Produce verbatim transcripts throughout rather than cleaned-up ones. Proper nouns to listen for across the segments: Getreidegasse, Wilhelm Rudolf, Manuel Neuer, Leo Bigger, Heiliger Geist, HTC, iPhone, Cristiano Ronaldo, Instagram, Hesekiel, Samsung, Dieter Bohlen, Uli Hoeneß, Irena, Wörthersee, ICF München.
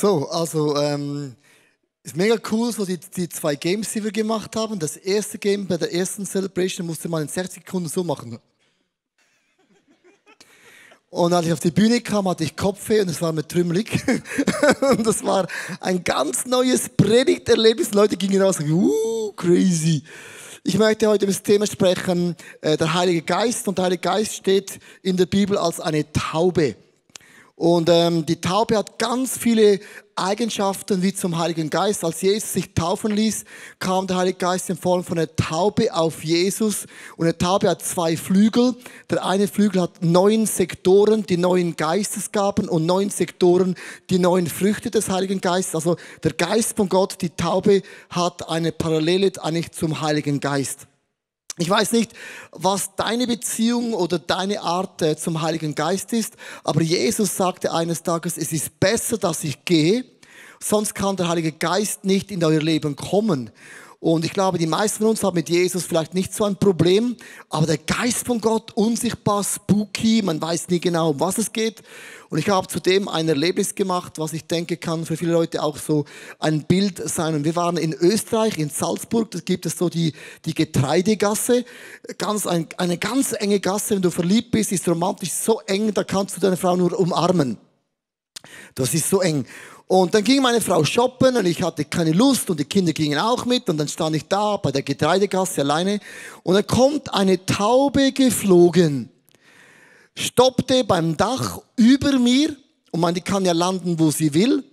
So, also ähm, ist mega cool, so die, die zwei Games, die wir gemacht haben. Das erste Game bei der ersten Celebration musste man in sechzig Sekunden so machen. Und als ich auf die Bühne kam, hatte ich Kopfweh und es war mir trümmelig. Und das war ein ganz neues Predigterlebnis. Leute gingen raus und sagten, uh, crazy. Ich möchte heute über das Thema sprechen, äh, der Heilige Geist. Und der Heilige Geist steht in der Bibel als eine Taube. Und ähm, die Taube hat ganz viele Eigenschaften wie zum Heiligen Geist. Als Jesus sich taufen ließ, kam der Heilige Geist in Form von einer Taube auf Jesus. Und eine Taube hat zwei Flügel. Der eine Flügel hat neun Sektoren, die neuen Geistesgaben, und neun Sektoren, die neuen Früchte des Heiligen Geistes. Also der Geist von Gott, die Taube, hat eine Parallele eigentlich zum Heiligen Geist. Ich weiß nicht, was deine Beziehung oder deine Art äh, zum Heiligen Geist ist, aber Jesus sagte eines Tages, es ist besser, dass ich gehe, sonst kann der Heilige Geist nicht in euer Leben kommen. Und ich glaube, die meisten von uns haben mit Jesus vielleicht nicht so ein Problem, aber der Geist von Gott, unsichtbar, spooky, man weiß nie genau, um was es geht. Und ich habe zudem ein Erlebnis gemacht, was ich denke, kann für viele Leute auch so ein Bild sein. Und wir waren in Österreich, in Salzburg, da gibt es so die, die Getreidegasse, ganz, ein, eine ganz enge Gasse. Wenn du verliebt bist, ist romantisch so eng, da kannst du deine Frau nur umarmen. Das ist so eng. Und dann ging meine Frau shoppen und ich hatte keine Lust und die Kinder gingen auch mit und dann stand ich da bei der Getreidegasse alleine und dann kommt eine Taube geflogen, stoppte beim Dach über mir und man, die kann ja landen, wo sie will,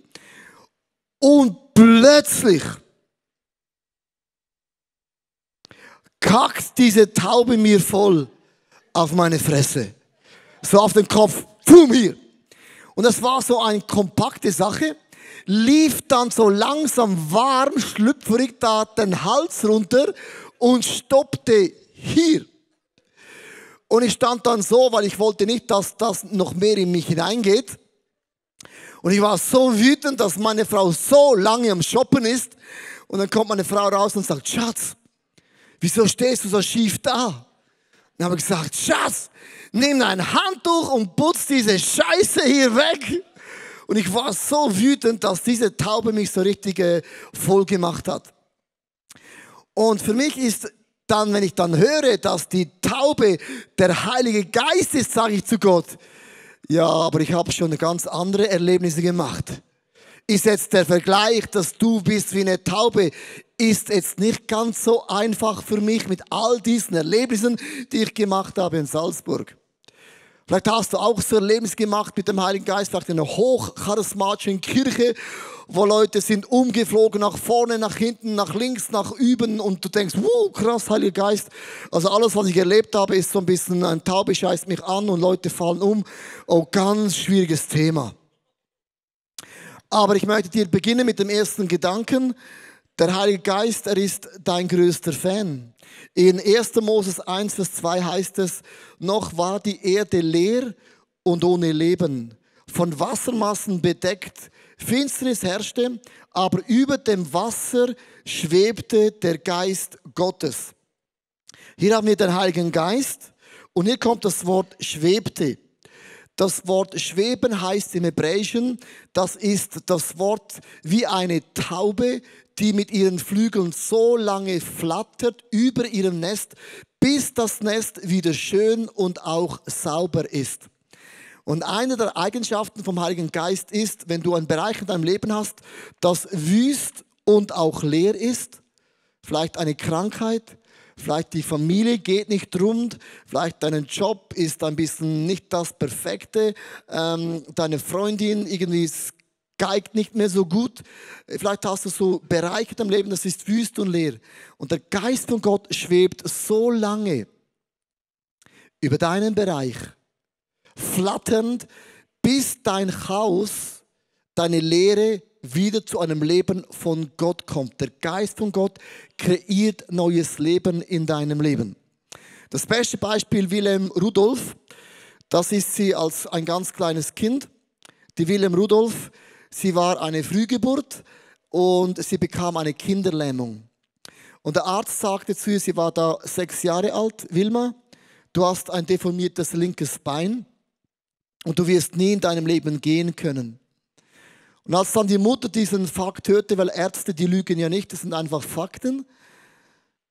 und plötzlich kackt diese Taube mir voll auf meine Fresse, so auf den Kopf, pum, hier. Und das war so eine kompakte Sache, lief dann so langsam warm, schlüpfrig da den Hals runter und stoppte hier. Und ich stand dann so, weil ich wollte nicht, dass das noch mehr in mich hineingeht. Und ich war so wütend, dass meine Frau so lange am Shoppen ist. Und dann kommt meine Frau raus und sagt, Schatz, wieso stehst du so schief da? Und dann habe ich gesagt, Schatz, nimm ein Handtuch und putz diese Scheiße hier weg. Und ich war so wütend, dass diese Taube mich so richtig äh, voll gemacht hat. Und für mich ist dann, wenn ich dann höre, dass die Taube der Heilige Geist ist, sage ich zu Gott, ja, aber ich habe schon ganz andere Erlebnisse gemacht. Ist jetzt der Vergleich, dass du bist wie eine Taube, ist jetzt nicht ganz so einfach für mich mit all diesen Erlebnissen, die ich gemacht habe in Salzburg. Vielleicht hast du auch so Erlebnisse gemacht mit dem Heiligen Geist, vielleicht in einer hochcharismatischen Kirche, wo Leute sind umgeflogen, nach vorne, nach hinten, nach links, nach üben und du denkst, wow, krass, Heiliger Geist. Also alles, was ich erlebt habe, ist so ein bisschen, ein Taube scheißt mich an und Leute fallen um. Oh, ganz schwieriges Thema. Aber ich möchte dir beginnen mit dem ersten Gedanken. Der Heilige Geist, er ist dein größter Fan. In erster Moses eins, Vers zwei heißt es, noch war die Erde leer und ohne Leben, von Wassermassen bedeckt. Finsternis herrschte, aber über dem Wasser schwebte der Geist Gottes. Hier haben wir den Heiligen Geist und hier kommt das Wort schwebte. Das Wort schweben heißt im Hebräischen, das ist das Wort wie eine Taube, die mit ihren Flügeln so lange flattert über ihrem Nest, bis das Nest wieder schön und auch sauber ist. Und eine der Eigenschaften vom Heiligen Geist ist, wenn du einen Bereich in deinem Leben hast, das wüst und auch leer ist, vielleicht eine Krankheit, vielleicht die Familie geht nicht rund, vielleicht dein Job ist ein bisschen nicht das Perfekte, ähm, deine Freundin irgendwie geigt nicht mehr so gut, vielleicht hast du so Bereiche im Leben, das ist wüst und leer. Und der Geist von Gott schwebt so lange über deinen Bereich, flatternd, bis dein Chaos, deine Leere wieder zu einem Leben von Gott kommt. Der Geist von Gott kreiert neues Leben in deinem Leben. Das beste Beispiel Wilhelm Rudolf, das ist sie als ein ganz kleines Kind. Die Wilhelm Rudolf, sie war eine Frühgeburt und sie bekam eine Kinderlähmung. Und der Arzt sagte zu ihr, sie war da sechs Jahre alt, Wilma, du hast ein deformiertes linkes Bein. Und du wirst nie in deinem Leben gehen können. Und als dann die Mutter diesen Fakt hörte, weil Ärzte, die lügen ja nicht, das sind einfach Fakten,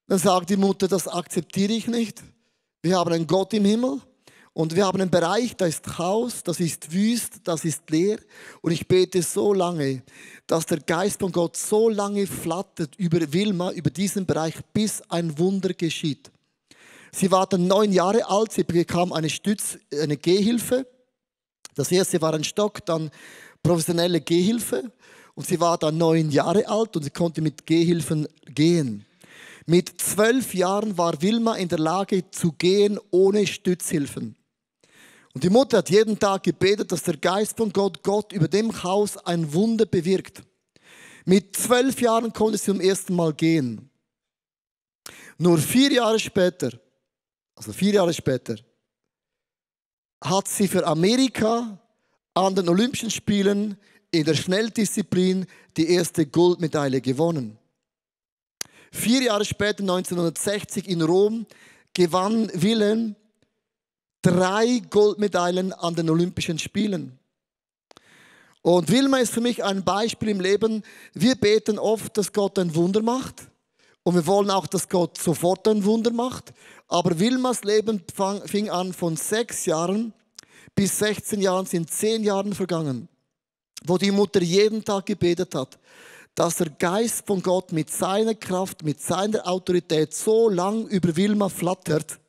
dann sagt die Mutter, das akzeptiere ich nicht. Wir haben einen Gott im Himmel und wir haben einen Bereich, da ist Chaos, das ist wüst, das ist leer. Und ich bete so lange, dass der Geist von Gott so lange flattert über Wilma, über diesen Bereich, bis ein Wunder geschieht. Sie war dann neun Jahre alt, sie bekam eine Stütz, eine Gehhilfe. Das erste war ein Stock, dann professionelle Gehhilfe. Und sie war dann neun Jahre alt und sie konnte mit Gehhilfen gehen. Mit zwölf Jahren war Wilma in der Lage zu gehen ohne Stützhilfen. Und die Mutter hat jeden Tag gebetet, dass der Geist von Gott, Gott über dem Chaos ein Wunder bewirkt. Mit zwölf Jahren konnte sie zum ersten Mal gehen. Nur vier Jahre später, also vier Jahre später, hat sie für Amerika an den Olympischen Spielen in der Schnelldisziplin die erste Goldmedaille gewonnen. Vier Jahre später, neunzehnhundertsechzig in Rom, gewann Wilhelm drei Goldmedaillen an den Olympischen Spielen. Und Wilma ist für mich ein Beispiel im Leben. Wir beten oft, dass Gott ein Wunder macht. Und wir wollen auch, dass Gott sofort ein Wunder macht. Aber Wilmas Leben fing an von sechs Jahren bis sechzehn Jahren, sind zehn Jahre vergangen, wo die Mutter jeden Tag gebetet hat, dass der Geist von Gott mit seiner Kraft, mit seiner Autorität so lang über Wilma flattert,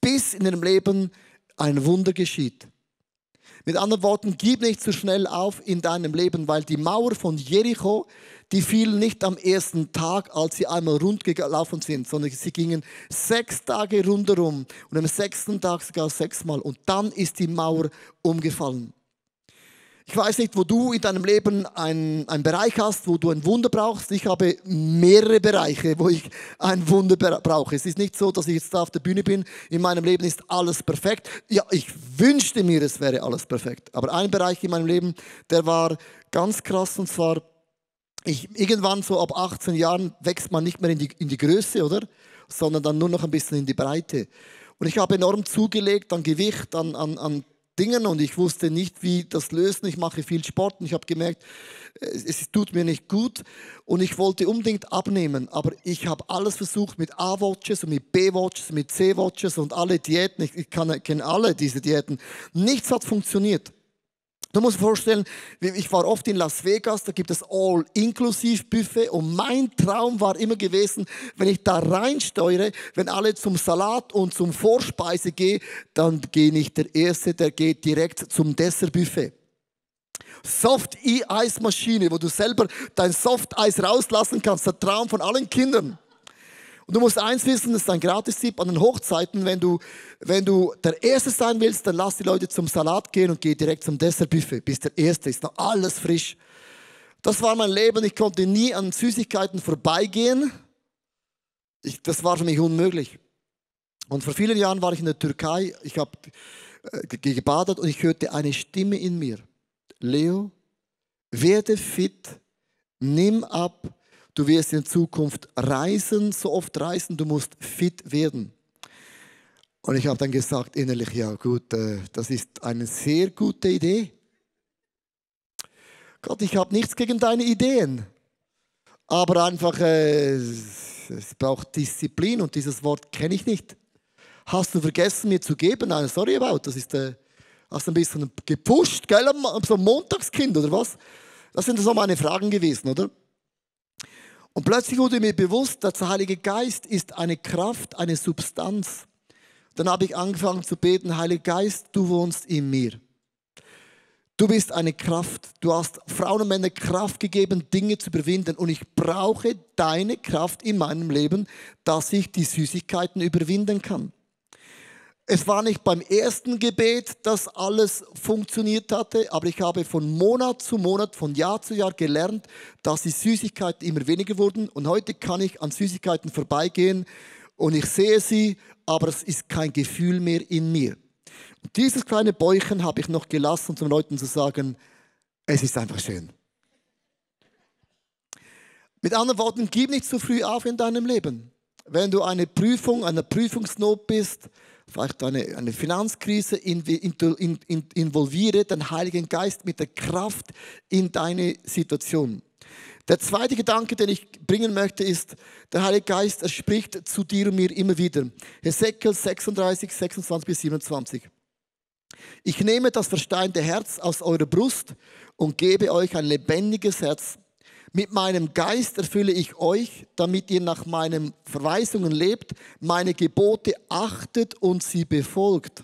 bis in ihrem Leben ein Wunder geschieht. Mit anderen Worten, gib nicht zu schnell auf in deinem Leben, weil die Mauer von Jericho, die fiel nicht am ersten Tag, als sie einmal rund gelaufen sind, sondern sie gingen sechs Tage rundherum und am sechsten Tag sogar sechsmal. Und dann ist die Mauer umgefallen. Ich weiß nicht, wo du in deinem Leben einen, einen Bereich hast, wo du ein Wunder brauchst. Ich habe mehrere Bereiche, wo ich ein Wunder brauche. Es ist nicht so, dass ich jetzt da auf der Bühne bin. In meinem Leben ist alles perfekt. Ja, ich wünschte mir, es wäre alles perfekt. Aber ein Bereich in meinem Leben, der war ganz krass, und zwar, ich, irgendwann so ab achtzehn Jahren wächst man nicht mehr in die, in die Größe, oder? Sondern dann nur noch ein bisschen in die Breite. Und ich habe enorm zugelegt an Gewicht, an, an, an Dingen, und ich wusste nicht, wie das lösen. Ich mache viel Sport und ich habe gemerkt, es tut mir nicht gut und ich wollte unbedingt abnehmen, aber ich habe alles versucht mit A-Watches und mit B-Watches, mit C-Watches und alle Diäten, ich, ich kenne alle diese Diäten, nichts hat funktioniert. Du musst dir vorstellen, ich war oft in Las Vegas, da gibt es All-Inklusiv-Buffet und mein Traum war immer gewesen, wenn ich da reinsteuere, wenn alle zum Salat und zum Vorspeise gehen, dann gehe ich der Erste, der geht direkt zum Dessert-Buffet. Soft-Eis-Maschine, wo du selber dein Soft-Eis rauslassen kannst, der Traum von allen Kindern. Und du musst eins wissen, das ist ein Gratis-Tipp an den Hochzeiten, wenn du, wenn du der Erste sein willst, dann lass die Leute zum Salat gehen und geh direkt zum Dessert-Buffet, bis der Erste ist, noch alles frisch. Das war mein Leben, ich konnte nie an Süßigkeiten vorbeigehen, ich, das war für mich unmöglich. Und vor vielen Jahren war ich in der Türkei, ich habe äh, gebadet und ich hörte eine Stimme in mir. Leo, werde fit, nimm ab. Du wirst in Zukunft reisen, so oft reisen, du musst fit werden. Und ich habe dann gesagt innerlich, ja gut, äh, das ist eine sehr gute Idee. Gott, ich habe nichts gegen deine Ideen, aber einfach, äh, es braucht Disziplin und dieses Wort kenne ich nicht. Hast du vergessen, mir zu geben? Nein, sorry about, das ist, äh, hast du ein bisschen gepusht, gell, so ein Montagskind oder was? Das sind so meine Fragen gewesen, oder? Und plötzlich wurde mir bewusst, dass der Heilige Geist ist eine Kraft, eine Substanz. Dann habe ich angefangen zu beten, Heiliger Geist, du wohnst in mir. Du bist eine Kraft. Du hast Frauen und Männern Kraft gegeben, Dinge zu überwinden. Und ich brauche deine Kraft in meinem Leben, dass ich die Süßigkeiten überwinden kann. Es war nicht beim ersten Gebet, dass alles funktioniert hatte, aber ich habe von Monat zu Monat, von Jahr zu Jahr gelernt, dass die Süßigkeiten immer weniger wurden. Und heute kann ich an Süßigkeiten vorbeigehen und ich sehe sie, aber es ist kein Gefühl mehr in mir. Und dieses kleine Bäuchchen habe ich noch gelassen, um den Leuten zu sagen, es ist einfach schön. Mit anderen Worten, gib nicht zu früh auf in deinem Leben. Wenn du eine Prüfung, einer Prüfungsnot bist, vielleicht eine, eine Finanzkrise in, in, in, in, involviere den Heiligen Geist mit der Kraft in deine Situation. Der zweite Gedanke, den ich bringen möchte, ist, der Heilige Geist, er spricht zu dir und mir immer wieder. Hesekiel sechsunddreißig, sechsundzwanzig bis siebenundzwanzig. Ich nehme das versteinerte Herz aus eurer Brust und gebe euch ein lebendiges Herz. Mit meinem Geist erfülle ich euch, damit ihr nach meinen Verweisungen lebt, meine Gebote achtet und sie befolgt.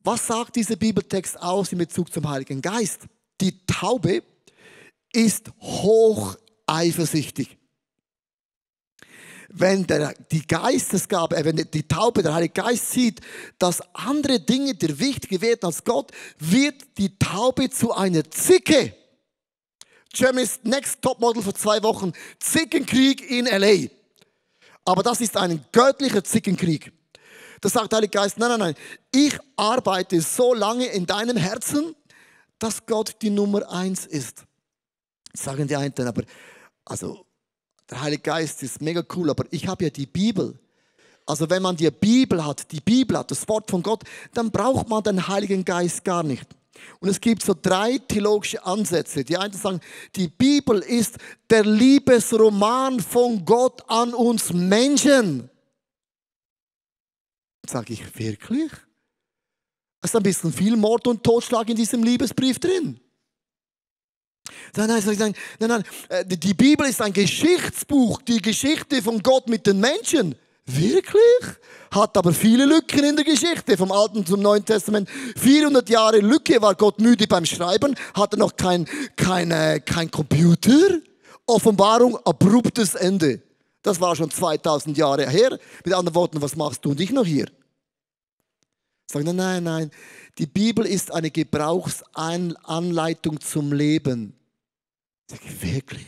Was sagt dieser Bibeltext aus in Bezug zum Heiligen Geist? Die Taube ist hoch eifersüchtig. Wenn der, die Geistesgabe, wenn die Taube, der Heilige Geist sieht, dass andere Dinge dir wichtiger werden als Gott, wird die Taube zu einer Zicke. Germany's Next Topmodel vor zwei Wochen, Zickenkrieg in L A. Aber das ist ein göttlicher Zickenkrieg. Da sagt der Heilige Geist, nein, nein, nein, ich arbeite so lange in deinem Herzen, dass Gott die Nummer eins ist. Sagen die einen, aber also, der Heilige Geist ist mega cool, aber ich habe ja die Bibel. Also wenn man die Bibel hat, die Bibel hat das Wort von Gott, dann braucht man den Heiligen Geist gar nicht. Und es gibt so drei theologische Ansätze. Die einen sagen, die Bibel ist der Liebesroman von Gott an uns Menschen. Sag ich, wirklich? Es ist ein bisschen viel Mord und Totschlag in diesem Liebesbrief drin. Nein, nein, nein, nein, die Bibel ist ein Geschichtsbuch, die Geschichte von Gott mit den Menschen. Wirklich? Hat aber viele Lücken in der Geschichte, vom Alten zum Neuen Testament. vierhundert Jahre Lücke, war Gott müde beim Schreiben, hatte noch kein, kein, äh, kein Computer. Offenbarung, abruptes Ende. Das war schon zweitausend Jahre her. Mit anderen Worten, was machst du und ich noch hier? Sagen, nein, nein, nein. Die Bibel ist eine Gebrauchsanleitung zum Leben. Sag ich, wirklich?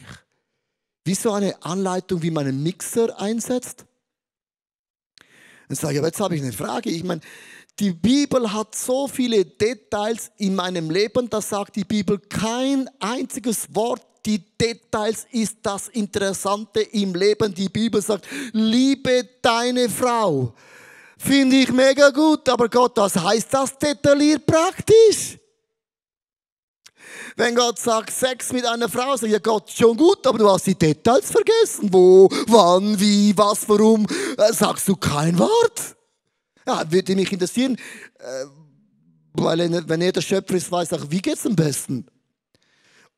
Wie so eine Anleitung, wie man einen Mixer einsetzt? Dann sage ich, aber jetzt habe ich eine Frage. Ich meine, die Bibel hat so viele Details in meinem Leben, da sagt die Bibel kein einziges Wort. Die Details ist das Interessante im Leben. Die Bibel sagt, liebe deine Frau. Finde ich mega gut, aber Gott, was heißt das detailliert praktisch? Wenn Gott sagt, Sex mit einer Frau, sagt ja Gott, schon gut, aber du hast die Details vergessen. Wo, wann, wie, was, warum, äh, sagst du kein Wort? Ja, würde mich interessieren, äh, weil er, wenn er der Schöpfer ist, weiß auch, wie geht's am besten?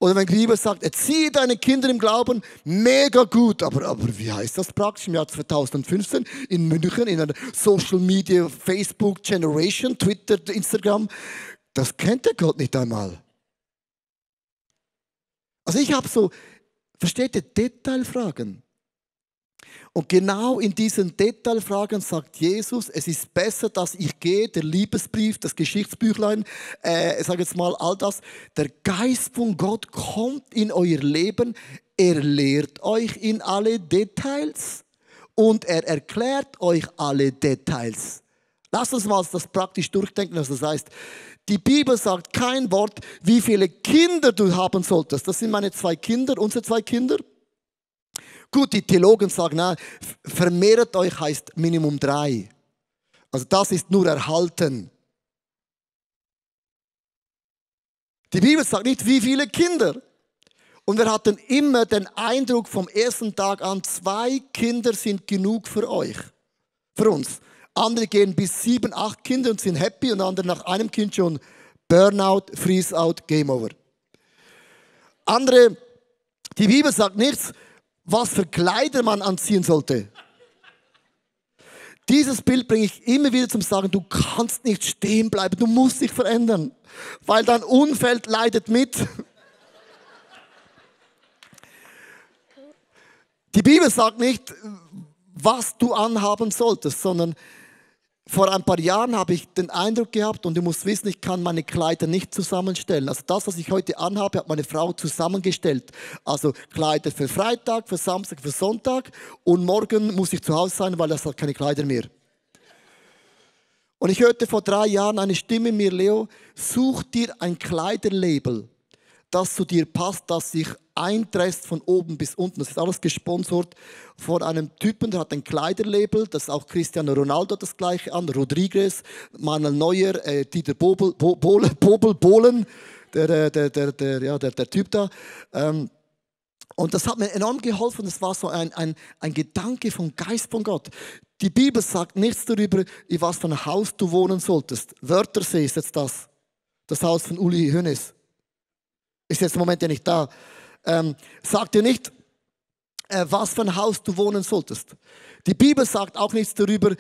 Oder wenn die Bibel sagt, erziehe deine Kinder im Glauben, mega gut. Aber, aber wie heißt das praktisch? Im Jahr zweitausendfünfzehn in München, in einer Social Media, Facebook Generation, Twitter, Instagram. Das kennt der Gott nicht einmal. Also ich habe so, versteht ihr, Detailfragen. Und genau in diesen Detailfragen sagt Jesus, es ist besser, dass ich gehe, der Liebesbrief, das Geschichtsbüchlein, äh, ich sage jetzt mal all das, der Geist von Gott kommt in euer Leben, er lehrt euch in alle Details und er erklärt euch alle Details. Lass uns mal das praktisch durchdenken, was das heißt. Die Bibel sagt kein Wort, wie viele Kinder du haben solltest. Das sind meine zwei Kinder, unsere zwei Kinder. Gut, die Theologen sagen, na, vermehrt euch heißt Minimum drei. Also das ist nur erhalten. Die Bibel sagt nicht, wie viele Kinder. Und wir hatten immer den Eindruck vom ersten Tag an, zwei Kinder sind genug für euch, für uns. Andere gehen bis sieben, acht Kinder und sind happy und andere nach einem Kind schon Burnout, Freeze-out, Game Over. Andere, die Bibel sagt nichts, was für Kleider man anziehen sollte. Dieses Bild bringe ich immer wieder zum Sagen, du kannst nicht stehen bleiben, du musst dich verändern, weil dein Umfeld leidet mit. Die Bibel sagt nicht, was du anhaben solltest, sondern vor ein paar Jahren habe ich den Eindruck gehabt, und du musst wissen, ich kann meine Kleider nicht zusammenstellen. Also das, was ich heute anhabe, hat meine Frau zusammengestellt. Also Kleider für Freitag, für Samstag, für Sonntag und morgen muss ich zu Hause sein, weil das hat keine Kleider mehr. Und ich hörte vor drei Jahren eine Stimme in mir, Leo, such dir ein Kleiderlabel, das zu dir passt, das sich einträgt von oben bis unten. Das ist alles gesponsert von einem Typen, der hat ein Kleiderlabel, das ist auch Cristiano Ronaldo das gleiche an, Rodriguez, Manuel Neuer, äh, Dieter Bohlen, Bo Bo Bo Bohlen, der, der, der, der, ja, der, der Typ da. Ähm, und das hat mir enorm geholfen, das war so ein, ein, ein Gedanke vom Geist von Gott. Die Bibel sagt nichts darüber, in was für ein Haus du wohnen solltest. Wörthersee ist jetzt das, das Haus von Uli Hoeneß. Ist jetzt im Moment ja nicht da. Ähm, sagt dir nicht, äh, was für ein Haus du wohnen solltest. Die Bibel sagt auch nichts darüber,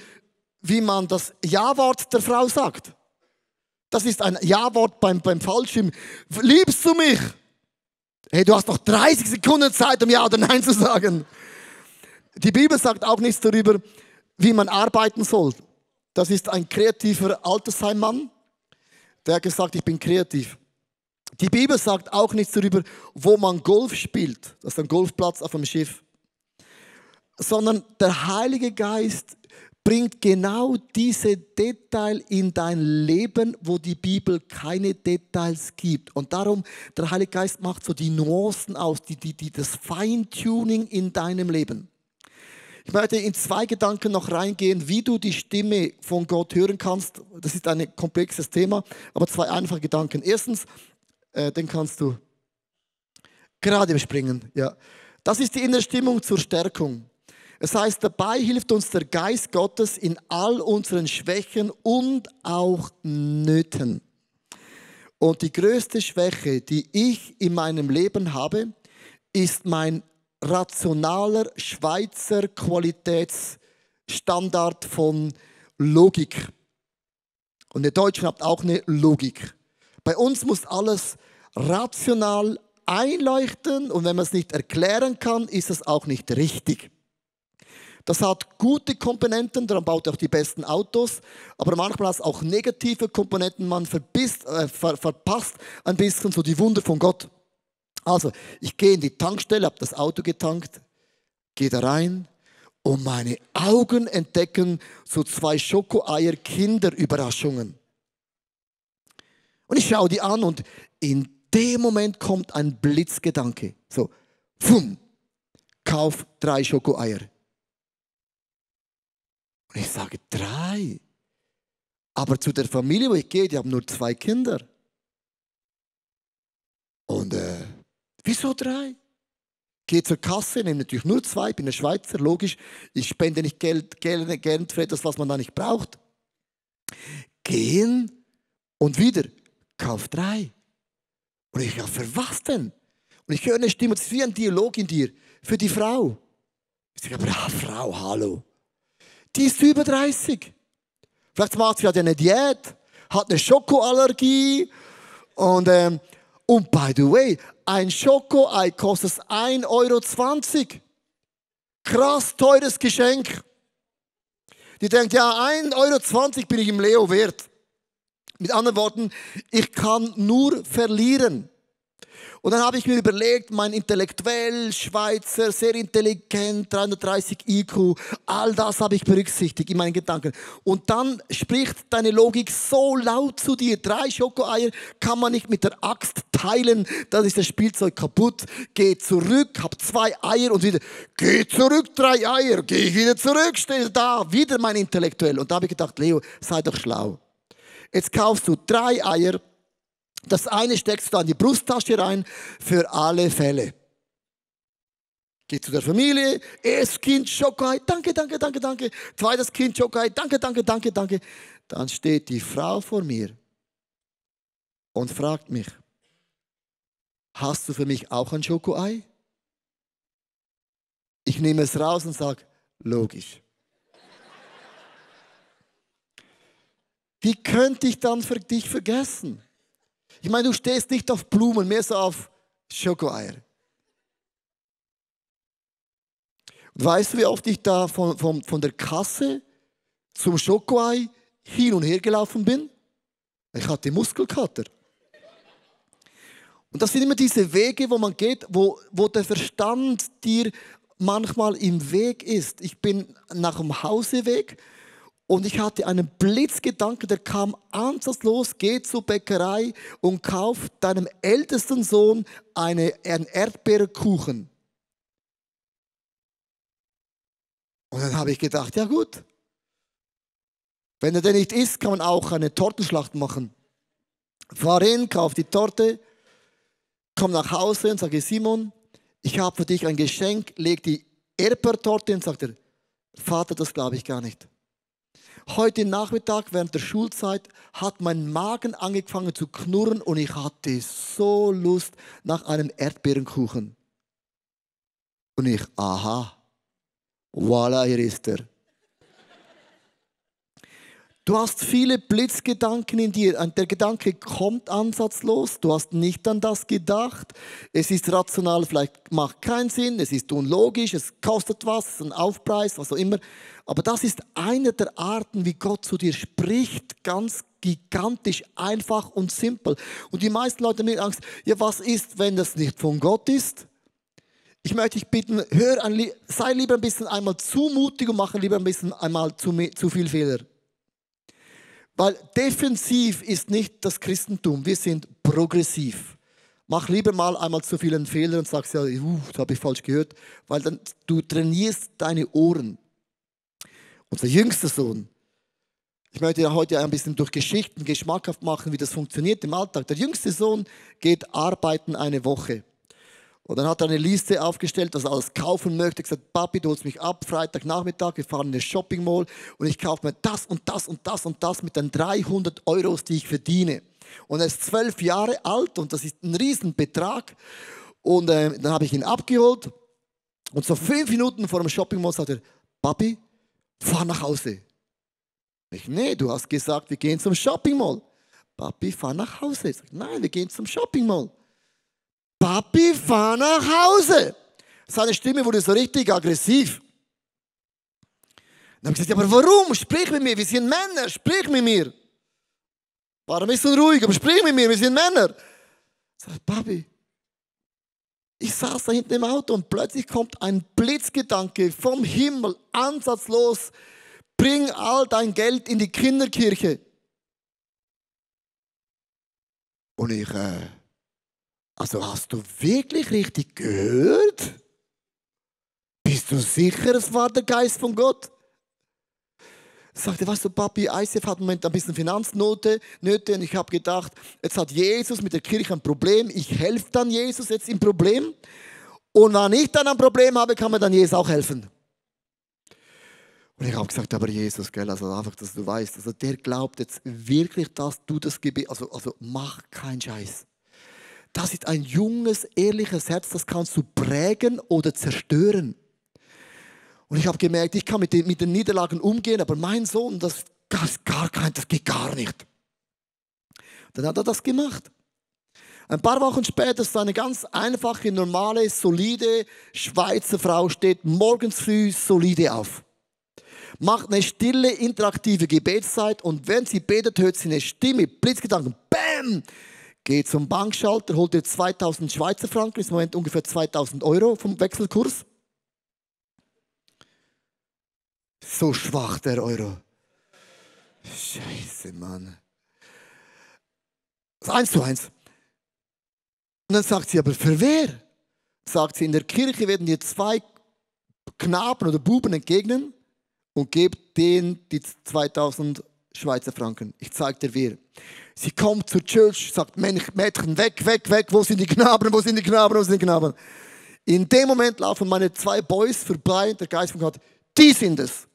wie man das Ja-Wort der Frau sagt. Das ist ein Ja-Wort beim, beim Fallschirm. Liebst du mich? Hey, du hast noch dreißig Sekunden Zeit, um Ja oder Nein zu sagen. Die Bibel sagt auch nichts darüber, wie man arbeiten soll. Das ist ein kreativer Altersheimmann, der hat gesagt, ich bin kreativ. Die Bibel sagt auch nichts darüber, wo man Golf spielt. Das ist ein Golfplatz auf dem Schiff. Sondern der Heilige Geist bringt genau diese Details in dein Leben, wo die Bibel keine Details gibt. Und darum, der Heilige Geist macht so die Nuancen aus, die, die, die, das Feintuning in deinem Leben. Ich möchte in zwei Gedanken noch reingehen, wie du die Stimme von Gott hören kannst. Das ist ein komplexes Thema, aber zwei einfache Gedanken. Erstens, Äh, den kannst du gerade überspringen. Ja. Das ist die innere Stimmung zur Stärkung. Es heißt, dabei hilft uns der Geist Gottes in all unseren Schwächen und auch Nöten. Und die größte Schwäche, die ich in meinem Leben habe, ist mein rationaler Schweizer Qualitätsstandard von Logik. Und ihr Deutschen habt auch eine Logik. Bei uns muss alles rational einleuchten und wenn man es nicht erklären kann, ist es auch nicht richtig. Das hat gute Komponenten, daran baut er auch die besten Autos, aber manchmal hat es auch negative Komponenten, man verbisst, äh, ver, verpasst ein bisschen so die Wunder von Gott. Also, ich gehe in die Tankstelle, habe das Auto getankt, gehe da rein und meine Augen entdecken so zwei Schokoeier-Kinderüberraschungen. Und ich schaue die an und in dem Moment kommt ein Blitzgedanke. So, pfumm, kauf drei Schokoeier. Und ich sage, drei? Aber zu der Familie, wo ich gehe, die haben nur zwei Kinder. Und äh, wieso drei? Gehe zur Kasse, nehme natürlich nur zwei, ich bin ein Schweizer, logisch. Ich spende nicht Geld, Geld, Geld für etwas, was man da nicht braucht. Gehen und wieder. Kauf drei. Und ich, ja, für was denn? Und ich höre eine Stimme, das ist wie ein Dialog in dir, für die Frau. Ich sage, aber ah, Frau, hallo. Die ist über dreißig. Vielleicht macht sie ja eine Diät, hat eine Schokoallergie. Und, ähm, und by the way, ein Schokoei kostet ein Euro zwanzig. Krass teures Geschenk. Die denkt, ja, ein Euro zwanzig bin ich im Leo wert. Mit anderen Worten, ich kann nur verlieren. Und dann habe ich mir überlegt, mein intellektuell, Schweizer, sehr intelligent, dreihundertdreißig I Q, all das habe ich berücksichtigt in meinen Gedanken. Und dann spricht deine Logik so laut zu dir. Drei Schokoeier kann man nicht mit der Axt teilen, dann ist das Spielzeug kaputt. Geh zurück, hab zwei Eier und wieder, geh zurück, drei Eier, geh wieder zurück, stehe da, wieder mein Intellektuell. Und da habe ich gedacht, Leo, sei doch schlau. Jetzt kaufst du drei Eier, das eine steckst du in die Brusttasche rein, für alle Fälle. Geh zu der Familie, erstes Kind Schokoei, danke, danke, danke, danke. Zweites Kind Schokoei, danke, danke, danke, danke. Dann steht die Frau vor mir und fragt mich, hast du für mich auch ein Schokoei? Ich nehme es raus und sage, logisch. Wie könnte ich dann für dich vergessen? Ich meine, du stehst nicht auf Blumen, mehr so auf Schokoeier. Und weißt du, wie oft ich da von, von, von der Kasse zum Schokoei hin und her gelaufen bin? Ich hatte Muskelkater. Und das sind immer diese Wege, wo man geht, wo, wo der Verstand dir manchmal im Weg ist. Ich bin nach dem Hauseweg Und ich hatte einen Blitzgedanke, der kam ansatzlos: Geh zur Bäckerei und kauf deinem ältesten Sohn eine, einen Erdbeerkuchen. Und dann habe ich gedacht, ja gut, wenn er den nicht isst, kann man auch eine Tortenschlacht machen. Fahr hin, kauf die Torte, komm nach Hause und sage: Simon, ich habe für dich ein Geschenk, leg die Erdbeertorte hin. Sagt er: Vater, das glaube ich gar nicht. Heute Nachmittag während der Schulzeit hat mein Magen angefangen zu knurren und ich hatte so Lust nach einem Erdbeerenkuchen. Und ich, aha, voilà, hier ist er. Du hast viele Blitzgedanken in dir. Der Gedanke kommt ansatzlos. Du hast nicht an das gedacht. Es ist rational, vielleicht macht keinen Sinn. Es ist unlogisch, es kostet was, ein Aufpreis, was auch immer. Aber das ist eine der Arten, wie Gott zu dir spricht. Ganz gigantisch, einfach und simpel. Und die meisten Leute haben mir Angst. Ja, was ist, wenn das nicht von Gott ist? Ich möchte dich bitten, hör ein, sei lieber ein bisschen einmal zu mutig und mache lieber ein bisschen einmal zu, zu viel Fehler. Weil defensiv ist nicht das Christentum, wir sind progressiv. Mach lieber mal einmal zu vielen Fehler und sagst, ja, uh, das habe ich falsch gehört, weil dann du trainierst deine Ohren. Unser jüngster Sohn, ich möchte ja heute ein bisschen durch Geschichten geschmackhaft machen, wie das funktioniert im Alltag. Der jüngste Sohn geht arbeiten eine Woche. Und dann hat er eine Liste aufgestellt, was er alles kaufen möchte. Ich habe gesagt: Papi, du holst mich ab, Freitagnachmittag, wir fahren in den Shopping Mall und ich kaufe mir das und das und das und das mit den dreihundert Euros, die ich verdiene. Und er ist zwölf Jahre alt und das ist ein Riesenbetrag. Und äh, dann habe ich ihn abgeholt und so fünf Minuten vor dem Shopping Mall sagt er: Papi, fahr nach Hause. Ich: Nee, du hast gesagt, wir gehen zum Shopping Mall. Papi, fahr nach Hause. Ich sage: Nein, wir gehen zum Shopping Mall. Papi, fahr nach Hause. Seine Stimme wurde so richtig aggressiv. Dann habe ich gesagt: Aber warum? Sprich mit mir, wir sind Männer, sprich mit mir. War ein bisschen ruhig, aber sprich mit mir, wir sind Männer. Ich sage: Papi, ich saß da hinten im Auto und plötzlich kommt ein Blitzgedanke vom Himmel, ansatzlos: Bring all dein Geld in die Kinderkirche. Und ich, äh, also hast du wirklich richtig gehört? Bist du sicher, es war der Geist von Gott? Sagte: Weißt du, Papi, I C F hat im Moment ein bisschen Finanznöte und ich habe gedacht, jetzt hat Jesus mit der Kirche ein Problem, ich helfe dann Jesus jetzt im Problem und wenn ich dann ein Problem habe, kann mir dann Jesus auch helfen. Und ich habe gesagt: Aber Jesus, gell, also einfach, dass du weißt, also der glaubt jetzt wirklich, dass du das Gebet, also, also mach keinen Scheiß. Das ist ein junges, ehrliches Herz, das kannst du prägen oder zerstören. Und ich habe gemerkt, ich kann mit den, mit den Niederlagen umgehen, aber mein Sohn, das, das, gar kein, das geht gar nicht. Dann hat er das gemacht. Ein paar Wochen später ist eine ganz einfache, normale, solide Schweizer Frau, steht morgens früh solide auf. Macht eine stille, interaktive Gebetszeit und wenn sie betet, hört sie eine Stimme, Blitzgedanken, bäm! Geht zum Bankschalter, holt ihr zweitausend Schweizer Franken, ist im Moment ungefähr zweitausend Euro vom Wechselkurs. So schwach der Euro. Scheiße, Mann. Das ist eins zu eins. Und dann sagt sie: Aber für wer? Sagt sie: In der Kirche werden dir zwei Knaben oder Buben entgegnen und gebt denen die zweitausend Schweizer Franken. Ich zeig dir wer. Sie kommt zur Church, sagt: Mädchen, weg, weg, weg, wo sind die Knaben, wo sind die Knaben, wo sind die Knaben? In dem Moment laufen meine zwei Boys vorbei, der Geist von Gott: Die sind es.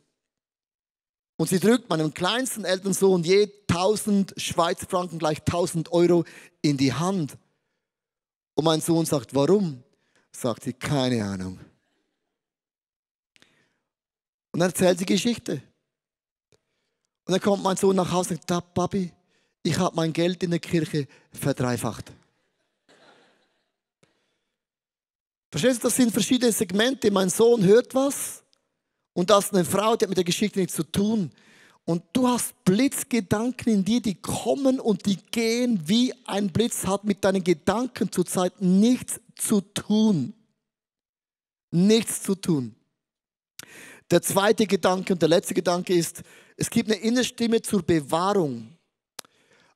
Und sie drückt meinem kleinsten Elternsohn je tausend Schweizer Franken gleich tausend Euro in die Hand. Und mein Sohn sagt: Warum? Sagt sie: Keine Ahnung. Und dann erzählt sie Geschichte. Und dann kommt mein Sohn nach Hause und sagt: Papi, ich habe mein Geld in der Kirche verdreifacht. Verstehst du, das sind verschiedene Segmente. Mein Sohn hört was und das ist eine Frau, die hat mit der Geschichte nichts zu tun. Und du hast Blitzgedanken in dir, die kommen und die gehen wie ein Blitz, hat mit deinen Gedanken zurzeit nichts zu tun. Nichts zu tun. Der zweite Gedanke und der letzte Gedanke ist, es gibt eine Innenstimme zur Bewahrung.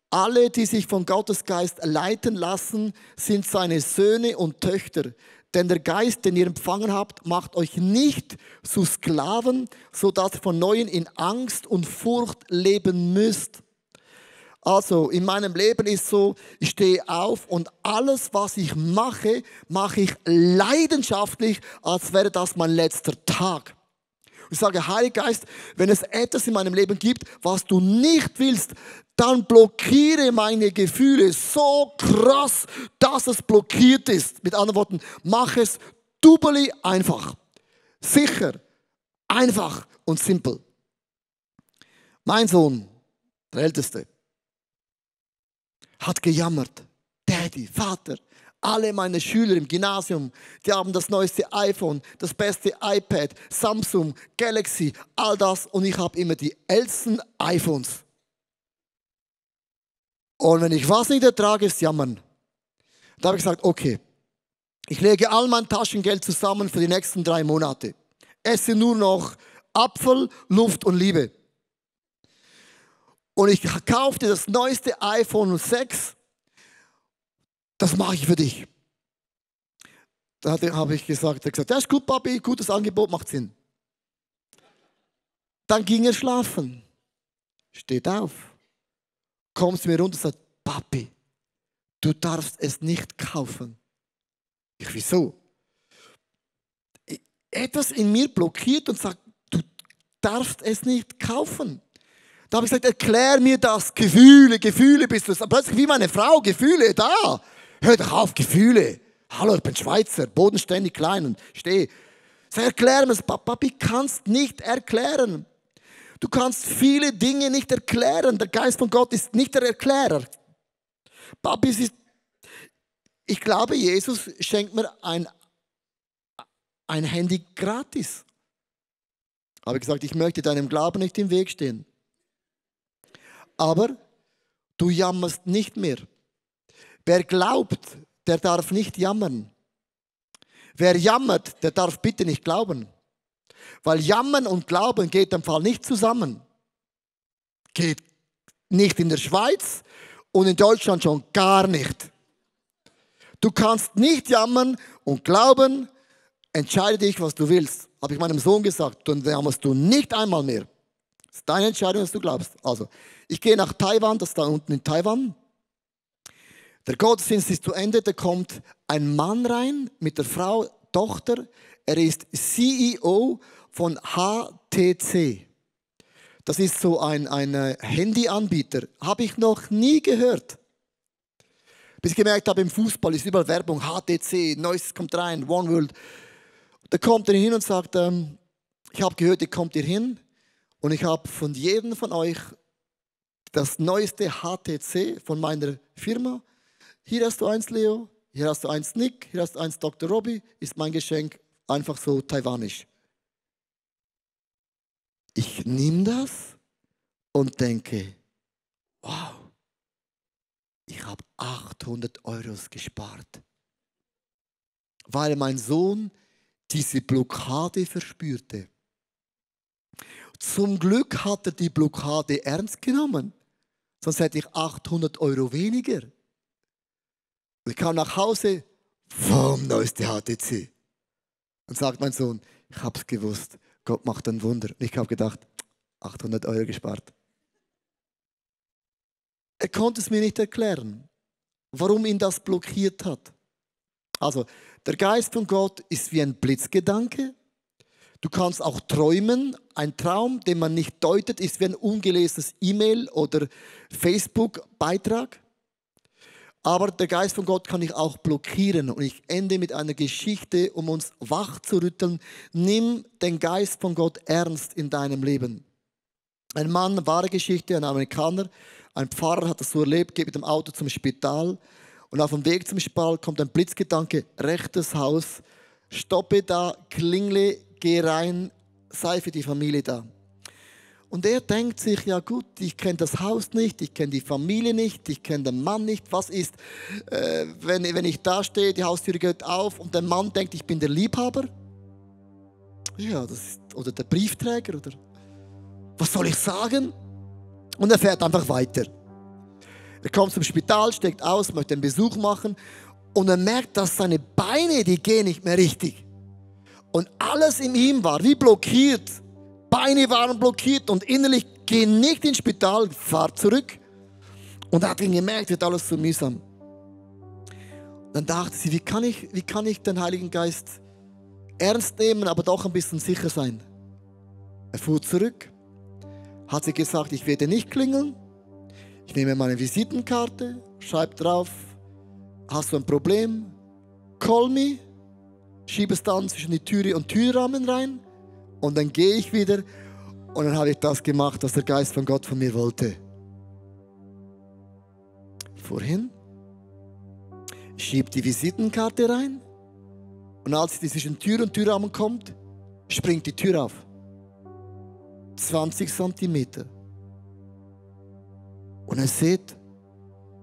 Alle, die sich von Gottes Geist leiten lassen, sind seine Söhne und Töchter. Denn der Geist, den ihr empfangen habt, macht euch nicht zu Sklaven, sodass ihr von Neuem in Angst und Furcht leben müsst. Also, in meinem Leben ist so, ich stehe auf und alles, was ich mache, mache ich leidenschaftlich, als wäre das mein letzter Tag. Ich sage, Heiliger Geist, wenn es etwas in meinem Leben gibt, was du nicht willst, dann blockiere meine Gefühle so krass, dass es blockiert ist. Mit anderen Worten, mach es doppelt einfach, sicher, einfach und simpel. Mein Sohn, der Älteste, hat gejammert. Daddy, Vater. Alle meine Schüler im Gymnasium, die haben das neueste iPhone, das beste iPad, Samsung, Galaxy, all das. Und ich habe immer die ältesten iPhones. Und wenn ich was nicht ertrage, ist Jammern. Da habe ich gesagt, okay, ich lege all mein Taschengeld zusammen für die nächsten drei Monate. Esse nur noch Apfel, Luft und Liebe. Und ich kaufte das neueste iPhone sechs. Das mache ich für dich. Da habe ich gesagt, er hat gesagt, das ist gut, Papi, gutes Angebot, macht Sinn. Dann ging er schlafen, steht auf, kommt zu mir runter und sagt, Papi, du darfst es nicht kaufen. Ich, wieso? Etwas in mir blockiert und sagt, du darfst es nicht kaufen. Da habe ich gesagt, erklär mir das, Gefühle, Gefühle bist du. Plötzlich wie meine Frau, Gefühle, da. Hör doch auf, Gefühle. Hallo, ich bin Schweizer, bodenständig, klein und stehe. Sag, erklär mir das. Papi, kannst nicht erklären. Du kannst viele Dinge nicht erklären. Der Geist von Gott ist nicht der Erklärer. Papi, es ist, ich glaube, Jesus schenkt mir ein, ein Handy gratis. Habe ich gesagt, ich möchte deinem Glauben nicht im Weg stehen. Aber du jammerst nicht mehr. Wer glaubt, der darf nicht jammern. Wer jammert, der darf bitte nicht glauben. Weil Jammern und Glauben geht im Fall nicht zusammen. Geht nicht in der Schweiz und in Deutschland schon gar nicht. Du kannst nicht jammern und glauben. Entscheide dich, was du willst. Habe ich meinem Sohn gesagt, dann jammerst du nicht einmal mehr. Das ist deine Entscheidung, was du glaubst. Also, ich gehe nach Taiwan, das ist da unten in Taiwan. Der Gottesdienst ist zu Ende, da kommt ein Mann rein mit der Frau, Tochter. Er ist C E O von H T C. Das ist so ein, ein Handyanbieter. Habe ich noch nie gehört. Bis ich gemerkt habe, im Fußball ist überall Werbung. H T C, Neues kommt rein, One World. Da kommt er hin und sagt, ähm, ich habe gehört, ihr kommt hier hin. Und ich habe von jedem von euch das neueste H T C von meiner Firma. Hier hast du eins, Leo. Hier hast du eins, Nick. Hier hast du eins, Doktor Robby. Ist mein Geschenk, einfach so taiwanisch. Ich nehme das und denke, wow, ich habe achthundert Euro gespart. Weil mein Sohn diese Blockade verspürte. Zum Glück hat er die Blockade ernst genommen, sonst hätte ich achthundert Euro weniger. Ich kam nach Hause, vom neueste H T C. Und sagt mein Sohn, ich hab's gewusst, Gott macht ein Wunder. Und ich habe gedacht, achthundert Euro gespart. Er konnte es mir nicht erklären, warum ihn das blockiert hat. Also, der Geist von Gott ist wie ein Blitzgedanke. Du kannst auch träumen. Ein Traum, den man nicht deutet, ist wie ein ungelesenes E-Mail oder Facebook-Beitrag. Aber der Geist von Gott kann dich auch blockieren. Und ich ende mit einer Geschichte, um uns wach zu rütteln. Nimm den Geist von Gott ernst in deinem Leben. Ein Mann, wahre Geschichte, ein Amerikaner, ein Pfarrer hat das so erlebt, geht mit dem Auto zum Spital. Und auf dem Weg zum Spital kommt ein Blitzgedanke, rechtes Haus, stoppe da, klingle, geh rein, sei für die Familie da. Und er denkt sich, ja gut, ich kenne das Haus nicht, ich kenne die Familie nicht, ich kenne den Mann nicht. Was ist, äh, wenn, wenn ich da stehe, die Haustür geht auf und der Mann denkt, ich bin der Liebhaber? Ja, das ist oder der Briefträger oder was soll ich sagen? Und er fährt einfach weiter. Er kommt zum Spital, steckt aus, möchte einen Besuch machen und er merkt, dass seine Beine, die gehen nicht mehr richtig. Und alles in ihm war wie blockiert. Beine waren blockiert und innerlich ging nicht ins Spital, fahrt zurück. Und er hat ihn gemerkt, wird alles so mühsam. Dann dachte sie, wie kann ich, wie kann ich den Heiligen Geist ernst nehmen, aber doch ein bisschen sicher sein? Er fuhr zurück, hat sie gesagt, ich werde nicht klingeln. Ich nehme meine Visitenkarte, schreibe drauf, hast du ein Problem? Call me, schiebe es dann zwischen die Türe und Türrahmen rein und dann gehe ich wieder und dann habe ich das gemacht, was der Geist von Gott von mir wollte. Vorhin, schiebe die Visitenkarte rein und als sie zwischen Tür und Türrahmen kommt, springt die Tür auf. zwanzig Zentimeter. Und er sieht,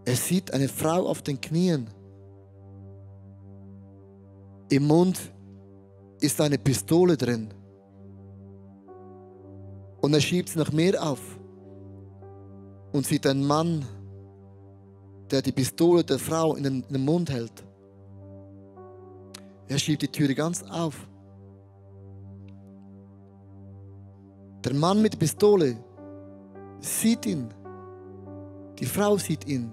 er sieht eine Frau auf den Knien. Im Mund ist eine Pistole drin. Und er schiebt sie noch mehr auf und sieht einen Mann, der die Pistole der Frau in den, in den Mund hält. Er schiebt die Tür ganz auf. Der Mann mit der Pistole sieht ihn. Die Frau sieht ihn.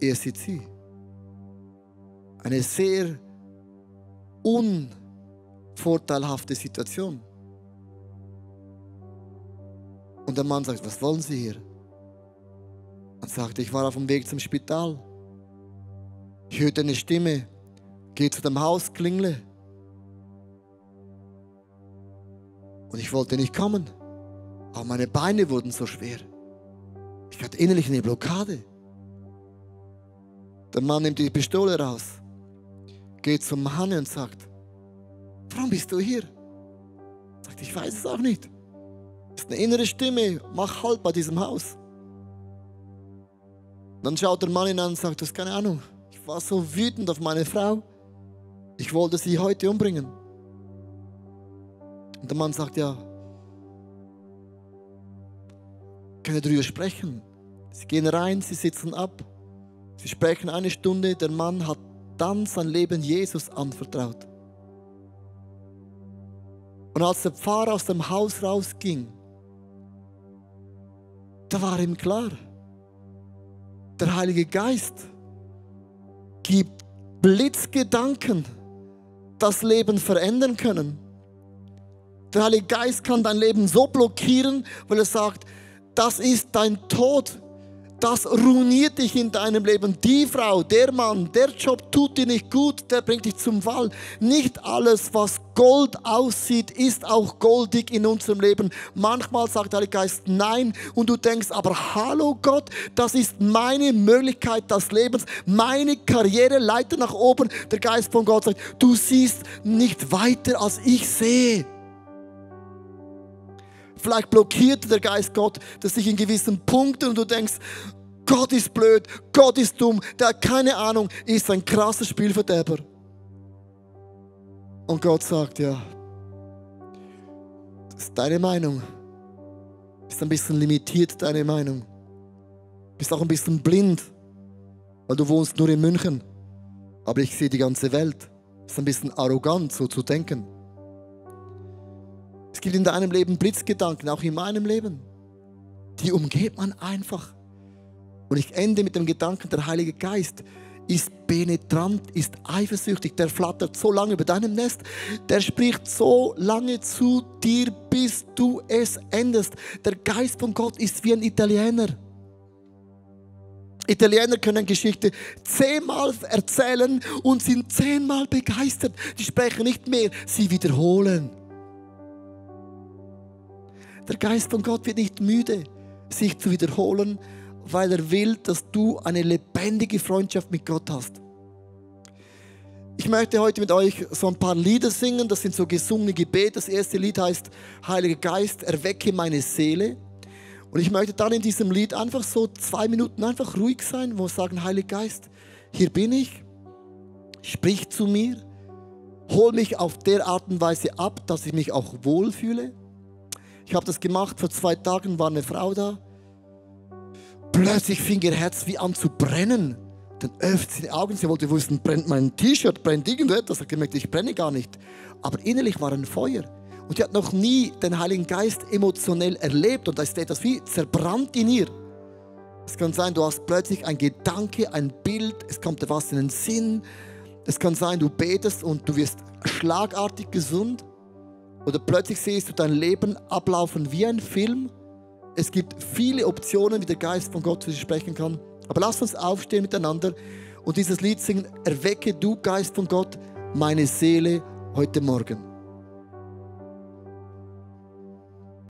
Er sieht sie. Eine sehr unvorteilhafte Situation. Und der Mann sagt, was wollen Sie hier? Und sagt, ich war auf dem Weg zum Spital. Ich hörte eine Stimme. Geh zu dem Haus, klingle. Und ich wollte nicht kommen. Aber meine Beine wurden so schwer. Ich hatte innerlich eine Blockade. Der Mann nimmt die Pistole raus, geht zum Mann und sagt, warum bist du hier? Sagt, ich weiß es auch nicht. Es ist eine innere Stimme, mach halt bei diesem Haus. Dann schaut der Mann ihn an und sagt, das ist keine Ahnung. Ich war so wütend auf meine Frau. Ich wollte sie heute umbringen. Und der Mann sagt, ja, können darüber sprechen. Sie gehen rein, sie sitzen ab. Sie sprechen eine Stunde. Der Mann hat dann sein Leben Jesus anvertraut. Und als der Pfarrer aus dem Haus rausging, da war ihm klar, der Heilige Geist gibt Blitzgedanken, das Leben verändern können. Der Heilige Geist kann dein Leben so blockieren, weil er sagt, das ist dein Tod. Das ruiniert dich in deinem Leben. Die Frau, der Mann, der Job tut dir nicht gut, der bringt dich zum Fall. Nicht alles, was Gold aussieht, ist auch goldig in unserem Leben. Manchmal sagt der Geist nein und du denkst, aber hallo Gott, das ist meine Möglichkeit des Lebens. Meine Karriere leitet nach oben. Der Geist von Gott sagt, du siehst nicht weiter, als ich sehe. Vielleicht blockiert der Geist Gott, dass dich in gewissen Punkten und du denkst, Gott ist blöd, Gott ist dumm, der hat keine Ahnung, ist ein krasser Spielverderber. Und Gott sagt, ja, das ist deine Meinung. Ist ein bisschen limitiert, deine Meinung. Bist auch ein bisschen blind, weil du wohnst nur in München. Aber ich sehe die ganze Welt. Ist ein bisschen arrogant, so zu denken. Es gibt in deinem Leben Blitzgedanken, auch in meinem Leben. Die umgeht man einfach. Und ich ende mit dem Gedanken, der Heilige Geist ist penetrant, ist eifersüchtig, der flattert so lange über deinem Nest, der spricht so lange zu dir, bis du es endest. Der Geist von Gott ist wie ein Italiener. Italiener können Geschichte zehnmal erzählen und sind zehnmal begeistert. Die sprechen nicht mehr, sie wiederholen. Der Geist von Gott wird nicht müde, sich zu wiederholen, weil er will, dass du eine lebendige Freundschaft mit Gott hast. Ich möchte heute mit euch so ein paar Lieder singen, das sind so gesungene Gebete. Das erste Lied heißt, Heiliger Geist, erwecke meine Seele. Und ich möchte dann in diesem Lied einfach so zwei Minuten einfach ruhig sein, wo wir sagen, Heiliger Geist, hier bin ich, sprich zu mir, hol mich auf der Art und Weise ab, dass ich mich auch wohlfühle. Ich habe das gemacht, vor zwei Tagen war eine Frau da. Plötzlich fing ihr Herz wie an zu brennen. Dann öffnet sie die Augen, sie wollte wissen, brennt mein T-Shirt, brennt irgendetwas. Sie hat gemerkt, ich brenne gar nicht. Aber innerlich war ein Feuer. Und sie hat noch nie den Heiligen Geist emotionell erlebt. Und da ist etwas wie zerbrannt in ihr. Es kann sein, du hast plötzlich ein Gedanke, ein Bild, es kommt etwas in den Sinn. Es kann sein, du betest und du wirst schlagartig gesund. Oder plötzlich siehst du dein Leben ablaufen wie ein Film. Es gibt viele Optionen, wie der Geist von Gott zu dir sprechen kann. Aber lasst uns aufstehen miteinander und dieses Lied singen. Erwecke du, Geist von Gott, meine Seele heute Morgen.